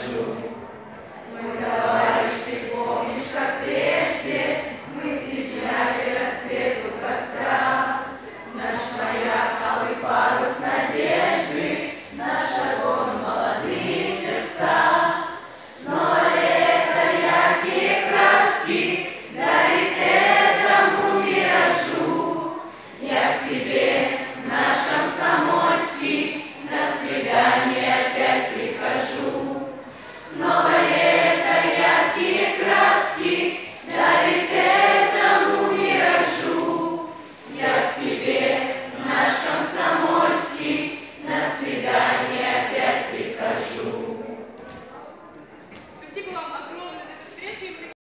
Ajude. Muita paz te fornisca.